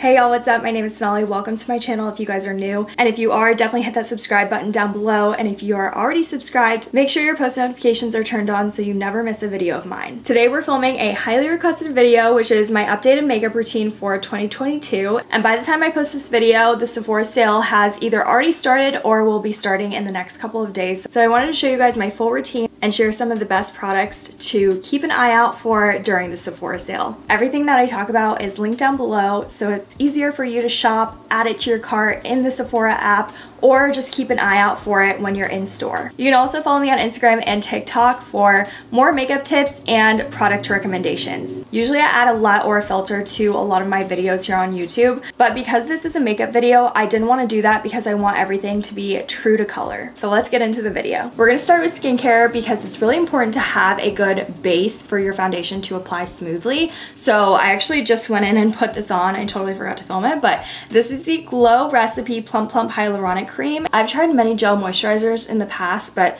Hey y'all, what's up? My name is Sonali. Welcome to my channel if you guys are new. And if you are, definitely hit that subscribe button down below. And if you are already subscribed, make sure your post notifications are turned on so you never miss a video of mine. Today we're filming a highly requested video, which is my updated makeup routine for 2022. And by the time I post this video, the Sephora sale has either already started or will be starting in the next couple of days. So I wanted to show you guys my full routine and share some of the best products to keep an eye out for during the Sephora sale. Everything that I talk about is linked down below, so it's easier for you to shop, add it to your cart in the Sephora app, or just keep an eye out for it when you're in store. You can also follow me on Instagram and TikTok for more makeup tips and product recommendations. Usually I add a LUT or a filter to a lot of my videos here on YouTube, but because this is a makeup video, I didn't want to do that because I want everything to be true to color. So let's get into the video. We're gonna start with skincare because it's really important to have a good base for your foundation to apply smoothly. So I actually just went in and put this on. I totally forgot to film it, but this is the Glow Recipe Plump Plump Hyaluronic Cream. I've tried many gel moisturizers in the past, but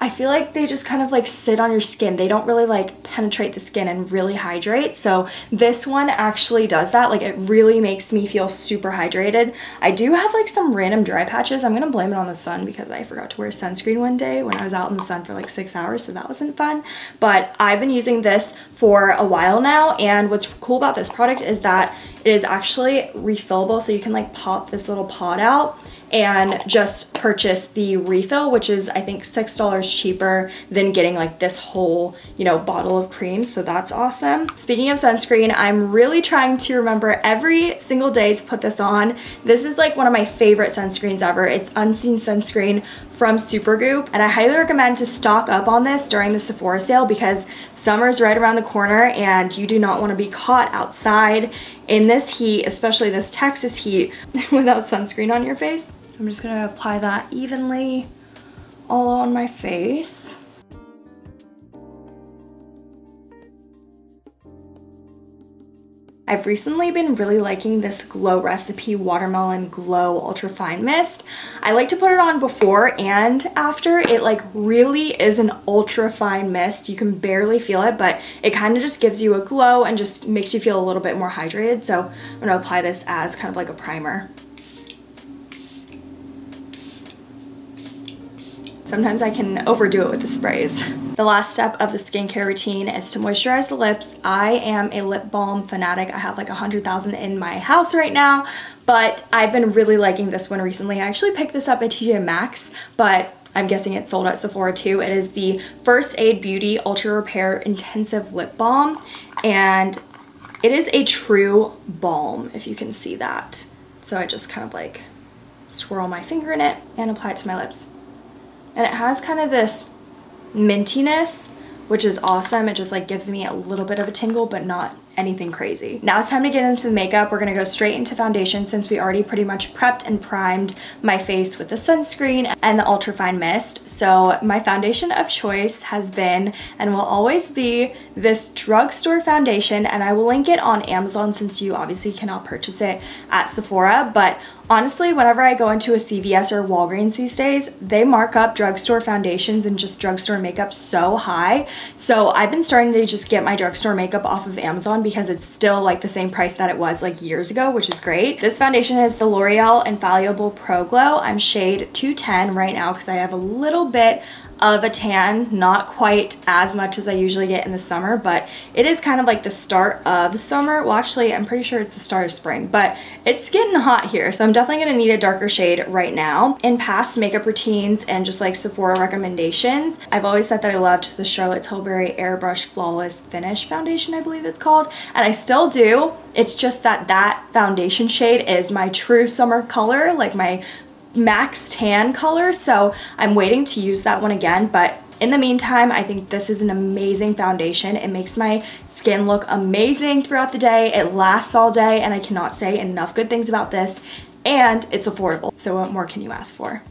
I feel like they just kind of like sit on your skin. They don't really like penetrate the skin and really hydrate. So this one actually does that. Like, it really makes me feel super hydrated. I do have like some random dry patches. I'm gonna blame it on the sun because I forgot to wear sunscreen one day when I was out in the sun for like 6 hours, so that wasn't fun. But I've been using this for a while now, and what's cool about this product is that it is actually refillable, so you can like pop this little pod out and just purchase the refill, which is I think $6 cheaper than getting like this whole, you know, bottle of cream. So that's awesome. Speaking of sunscreen, I'm really trying to remember every single day to put this on. This is like one of my favorite sunscreens ever. It's Unseen Sunscreen from Supergoop, and I highly recommend to stock up on this during the Sephora sale because summer's right around the corner and you do not want to be caught outside in this heat, especially this Texas heat, without sunscreen on your face. So I'm just gonna apply that evenly all on my face. I've recently been really liking this Glow Recipe Watermelon Glow Ultra Fine Mist. I like to put it on before and after. It like really is an ultra fine mist. You can barely feel it, but it kind of just gives you a glow and just makes you feel a little bit more hydrated. So I'm gonna apply this as kind of like a primer. Sometimes I can overdo it with the sprays. The last step of the skincare routine is to moisturize the lips. I am a lip balm fanatic. I have like 100,000 in my house right now, but I've been really liking this one recently. I actually picked this up at TJ Maxx, but I'm guessing it's sold at Sephora too. It is the First Aid Beauty Ultra Repair Intensive Lip Balm, and it is a true balm, if you can see that. So I just kind of like swirl my finger in it and apply it to my lips. And it has kind of this mintiness, which is awesome. It just like gives me a little bit of a tingle, but not anything crazy. Now it's time to get into the makeup. We're gonna go straight into foundation since we already pretty much prepped and primed my face with the sunscreen and the ultra fine mist. So my foundation of choice has been and will always be this drugstore foundation, and I will link it on Amazon since you obviously cannot purchase it at Sephora. But honestly, whenever I go into a CVS or Walgreens these days, they mark up drugstore foundations and just drugstore makeup so high. So I've been starting to just get my drugstore makeup off of Amazon because it's still like the same price that it was like years ago, which is great. This foundation is the L'Oreal Infallible Pro Glow. I'm shade 210 right now because I have a little bit of a tan, not quite as much as I usually get in the summer, but it is kind of like the start of summer. Well, actually, I'm pretty sure it's the start of spring, but it's getting hot here, so I'm definitely gonna need a darker shade right now. In past makeup routines and just like Sephora recommendations, I've always said that I loved the Charlotte Tilbury Airbrush Flawless Finish Foundation, I believe it's called, and I still do. It's just that that foundation shade is my true summer color, like my max tan color, so I'm waiting to use that one again. But in the meantime, I think this is an amazing foundation. It makes my skin look amazing throughout the day. It lasts all day, and I cannot say enough good things about this, and it's affordable. So what more can you ask for?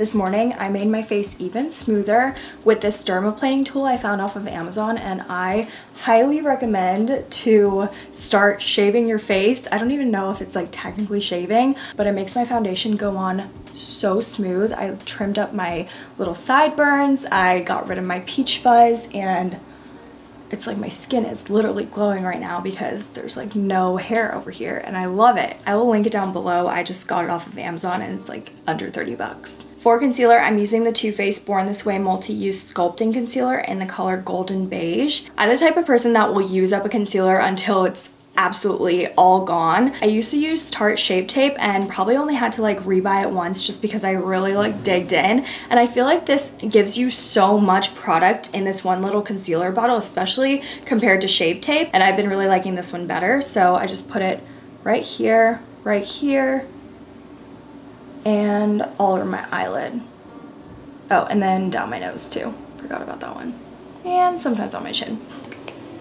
This morning I made my face even smoother with this dermaplaning tool I found off of Amazon, and I highly recommend to start shaving your face. I don't even know if it's like technically shaving, but it makes my foundation go on so smooth. I trimmed up my little sideburns, I got rid of my peach fuzz, and it's like my skin is literally glowing right now because there's like no hair over here, and I love it. I will link it down below. I just got it off of Amazon and it's like under 30 bucks. For concealer, I'm using the Too Faced Born This Way Multi-Use Sculpting Concealer in the color Golden Beige. I'm the type of person that will use up a concealer until it's absolutely all gone. I used to use Tarte Shape Tape and probably only had to like rebuy it once just because I really like digged in, and I feel like this gives you so much product in this one little concealer bottle, especially compared to Shape Tape, and I've been really liking this one better. So I just put it right here, and all over my eyelid. Oh, and then down my nose too. Forgot about that one. And sometimes on my chin.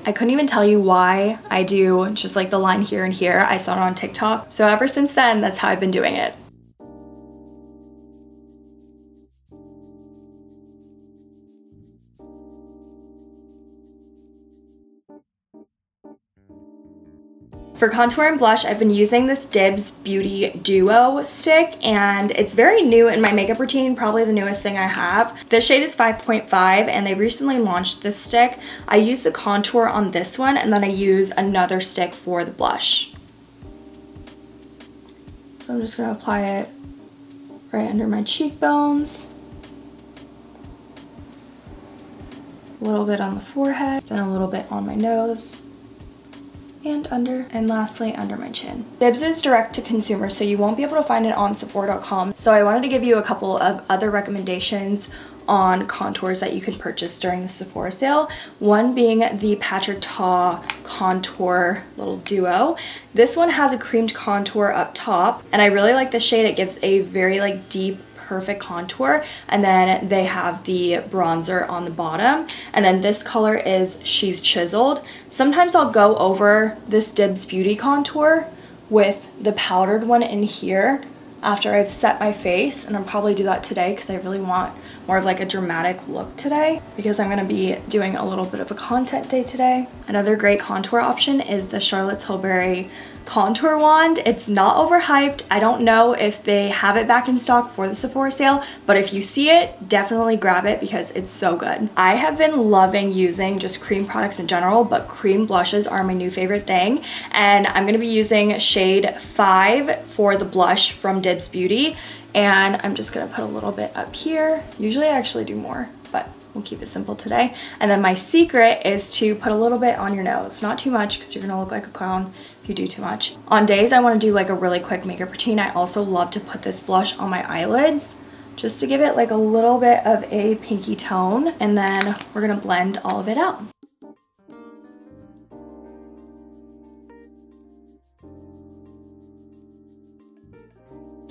I couldn't even tell you why I do just like the line here and here. I saw it on TikTok. So ever since then, that's how I've been doing it. For contour and blush, I've been using this Dibs Beauty Duo stick, and it's very new in my makeup routine, probably the newest thing I have. This shade is 5.5, and they recently launched this stick. I use the contour on this one, and then I use another stick for the blush. So I'm just gonna apply it right under my cheekbones. A little bit on the forehead, then a little bit on my nose. And under, and lastly under my chin. Dibs is direct to consumer, so you won't be able to find it on Sephora.com. So I wanted to give you a couple of other recommendations on contours that you can purchase during the Sephora sale. One being the Patrick Ta contour little duo. This one has a creamed contour up top, and I really like this shade. It gives a very like deep perfect contour, and then they have the bronzer on the bottom, and then this color is She's Chiseled. Sometimes I'll go over this Dibs Beauty contour with the powdered one in here after I've set my face, and I'll probably do that today because I really want more of like a dramatic look today because I'm going to be doing a little bit of a content day today. Another great contour option is the Charlotte Tilbury contour wand. It's not overhyped. I don't know if they have it back in stock for the Sephora sale, but if you see it, definitely grab it because it's so good. I have been loving using just cream products in general, but cream blushes are my new favorite thing, and I'm going to be using shade 5 for the blush from Dibs Beauty, and I'm just going to put a little bit up here. Usually I actually do more, but we'll keep it simple today. And then my secret is to put a little bit on your nose, not too much because you're gonna look like a clown if you do too much. On days I want to do like a really quick makeup routine, I also love to put this blush on my eyelids just to give it like a little bit of a pinky tone, and then we're gonna blend all of it out.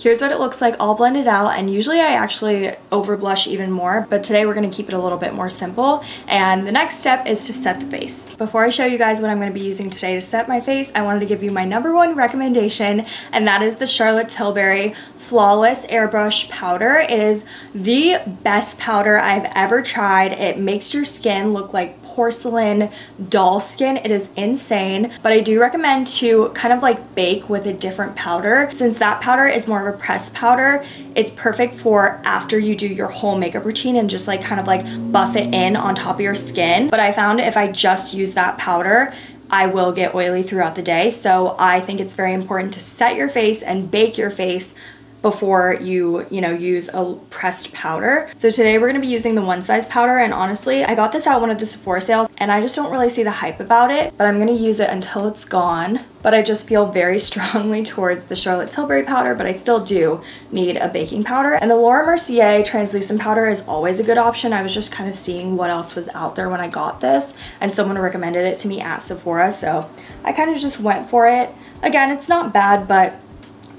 Here's what it looks like all blended out, and usually I actually over blush even more, but today we're gonna keep it a little bit more simple, and the next step is to set the face. Before I show you guys what I'm gonna be using today to set my face, I wanted to give you my #1 recommendation, and that is the Charlotte Tilbury Flawless Airbrush Powder. It is the best powder I've ever tried. It makes your skin look like porcelain, doll skin. It is insane, but I do recommend to kind of like bake with a different powder. Since that powder is more a pressed powder, it's perfect for after you do your whole makeup routine and just like kind of like buff it in on top of your skin. But I found if I just use that powder, I will get oily throughout the day, so I think it's very important to set your face and bake your face before you use a pressed powder. So today we're gonna be using the One Size powder, and honestly, I got this at one of the Sephora sales and I just don't really see the hype about it, but I'm gonna use it until it's gone. But I just feel very strongly towards the Charlotte Tilbury powder, but I still do need a baking powder. And the Laura Mercier translucent powder is always a good option. I was just kind of seeing what else was out there when I got this, and someone recommended it to me at Sephora, so I kind of just went for it. Again, it's not bad, but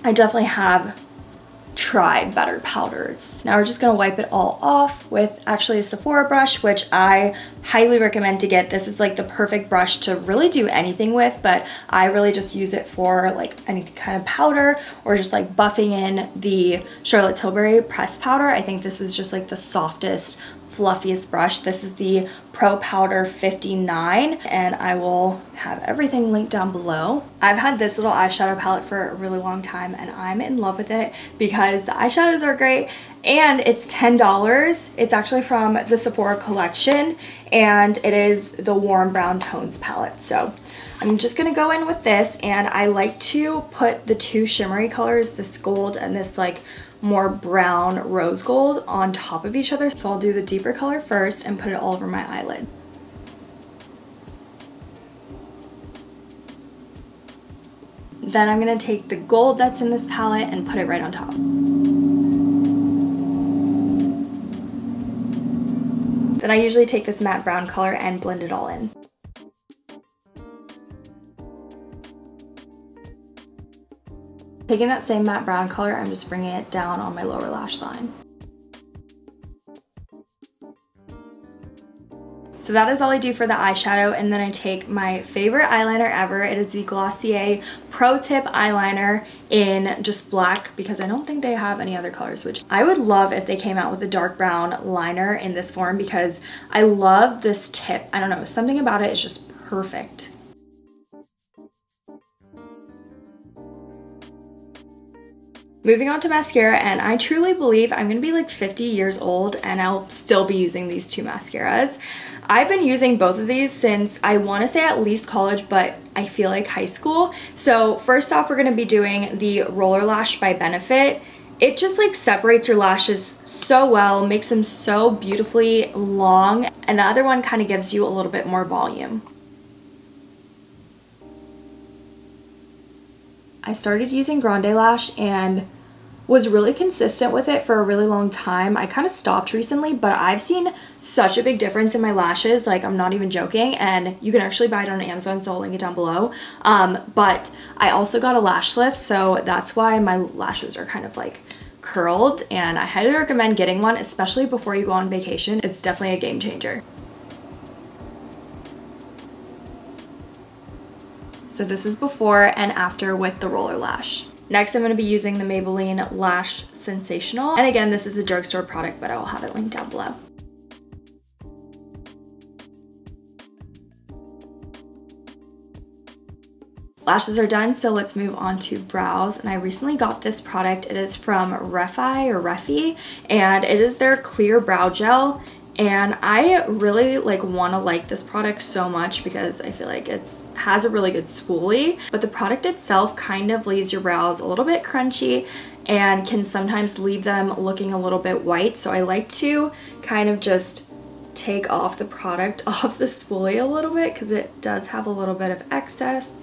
I definitely have tried better powders. Now we're just gonna wipe it all off with actually a Sephora brush, which I highly recommend to get. This is like the perfect brush to really do anything with, but I really just use it for like any kind of powder or just like buffing in the Charlotte Tilbury pressed powder. I think this is just like the softest, fluffiest brush. This is the Pro Powder 59, and I will have everything linked down below. I've had this little eyeshadow palette for a really long time, and I'm in love with it because the eyeshadows are great, and it's $10. It's actually from the Sephora collection, and it is the Warm Brown Tones palette. So I'm just gonna go in with this, and I like to put the two shimmery colors, this gold and this like more brown rose gold, on top of each other. So I'll do the deeper color first and put it all over my eyelid. Then I'm gonna take the gold that's in this palette and put it right on top. Then I usually take this matte brown color and blend it all in. Taking that same matte brown color, I'm just bringing it down on my lower lash line. So that is all I do for the eyeshadow, and then I take my favorite eyeliner ever. It is the Glossier Pro Tip Eyeliner in just black, because I don't think they have any other colors, which I would love if they came out with a dark brown liner in this form, because I love this tip. I don't know, something about it is just perfect. Moving on to mascara, and I truly believe I'm gonna be like 50 years old and I'll still be using these two mascaras. I've been using both of these since I wanna say at least college, but I feel like high school. So first off, we're gonna be doing the Roller Lash by Benefit. It just like separates your lashes so well, makes them so beautifully long, and the other one kind of gives you a little bit more volume. I started using Grande Lash and was really consistent with it for a really long time. I kind of stopped recently, but I've seen such a big difference in my lashes. Like, I'm not even joking, and you can actually buy it on Amazon, so I'll link it down below. But I also got a lash lift, so that's why my lashes are kind of like curled, and I highly recommend getting one, especially before you go on vacation. It's definitely a game changer. So this is before and after with the Roller Lash. Next, I'm gonna be using the Maybelline Lash Sensational. And again, this is a drugstore product, but I will have it linked down below. Lashes are done, so let's move on to brows. And I recently got this product. It is from Refy, and it is their clear brow gel. And I really like wanna like this product so much because I feel like it has a really good swoolie, but the product itself kind of leaves your brows a little bit crunchy and can sometimes leave them looking a little bit white. So I like to kind of just take off the product off the swoolie a little bit because it does have a little bit of excess.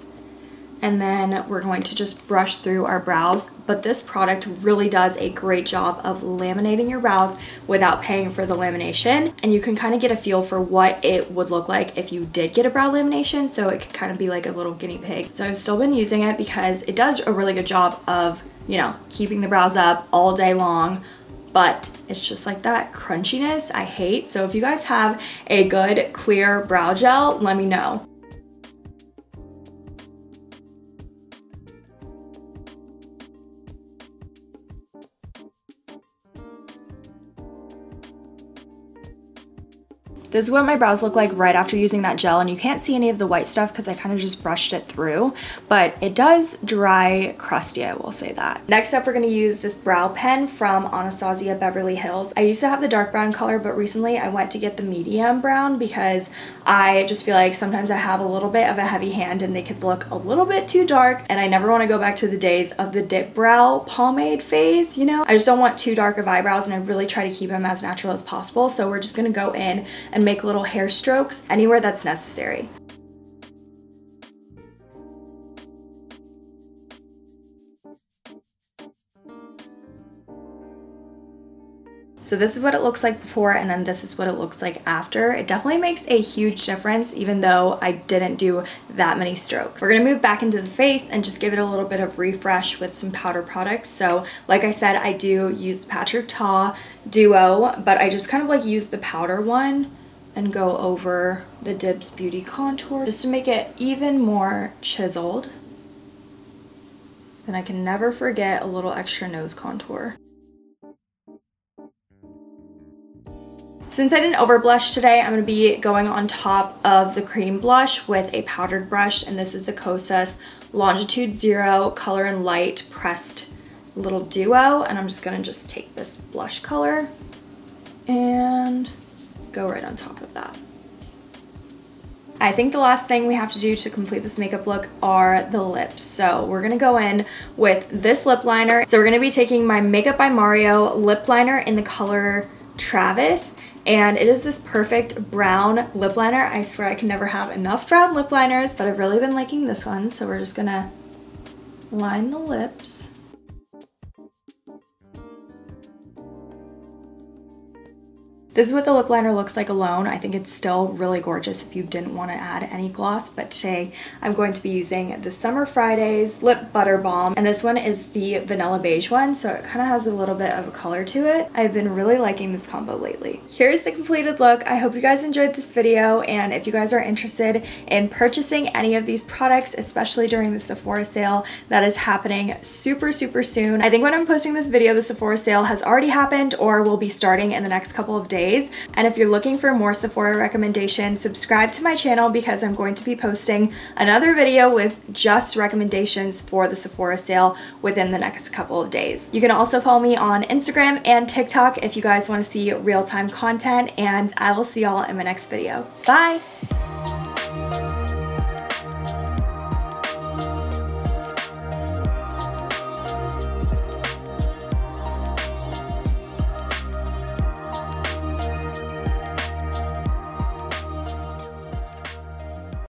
And then we're going to just brush through our brows. But this product really does a great job of laminating your brows without paying for the lamination. And you can kind of get a feel for what it would look like if you did get a brow lamination. So it could kind of be like a little guinea pig. So I've still been using it because it does a really good job of, you know, keeping the brows up all day long. But it's just like that crunchiness I hate. So if you guys have a good clear brow gel, let me know. This is what my brows look like right after using that gel, and you can't see any of the white stuff because I kind of just brushed it through, but it does dry crusty, I will say that. Next up, we're going to use this brow pen from Anastasia Beverly Hills. I used to have the dark brown color, but recently I went to get the medium brown because I just feel like sometimes I have a little bit of a heavy hand and they could look a little bit too dark, and I never want to go back to the days of the dip brow pomade phase, you know? I just don't want too dark of eyebrows, and I really try to keep them as natural as possible, so we're just going to go in and make little hair strokes anywhere that's necessary. So this is what it looks like before, and then this is what it looks like after. It definitely makes a huge difference, even though I didn't do that many strokes. We're gonna move back into the face and just give it a little bit of refresh with some powder products. So like I said, I do use the Patrick Ta Duo, but I just kind of like use the powder one and go over the Dibs Beauty contour just to make it even more chiseled. And I can never forget a little extra nose contour. Since I didn't over blush today, I'm going to be going on top of the cream blush with a powdered brush, and this is the Kosas Longitude Zero Color and Light Pressed Little Duo, and I'm just going to just take this blush color and go right on top of that. I think the last thing we have to do to complete this makeup look are the lips. So we're going to go in with this lip liner. So we're going to be taking my Makeup by Mario lip liner in the color Travis, and it is this perfect brown lip liner. I swear I can never have enough brown lip liners, but I've really been liking this one. So we're just gonna line the lips. This is what the lip liner looks like alone. I think it's still really gorgeous if you didn't want to add any gloss, but today I'm going to be using the Summer Fridays Lip Butter Balm, and this one is the vanilla beige one, so it kind of has a little bit of a color to it. I've been really liking this combo lately. Here's the completed look. I hope you guys enjoyed this video, and if you guys are interested in purchasing any of these products, especially during the Sephora sale that is happening super, super soon. I think when I'm posting this video, the Sephora sale has already happened or will be starting in the next couple of days. And if you're looking for more Sephora recommendations, subscribe to my channel because I'm going to be posting another video with just recommendations for the Sephora sale within the next couple of days. You can also follow me on Instagram and TikTok if you guys want to see real-time content, and I will see y'all in my next video. Bye!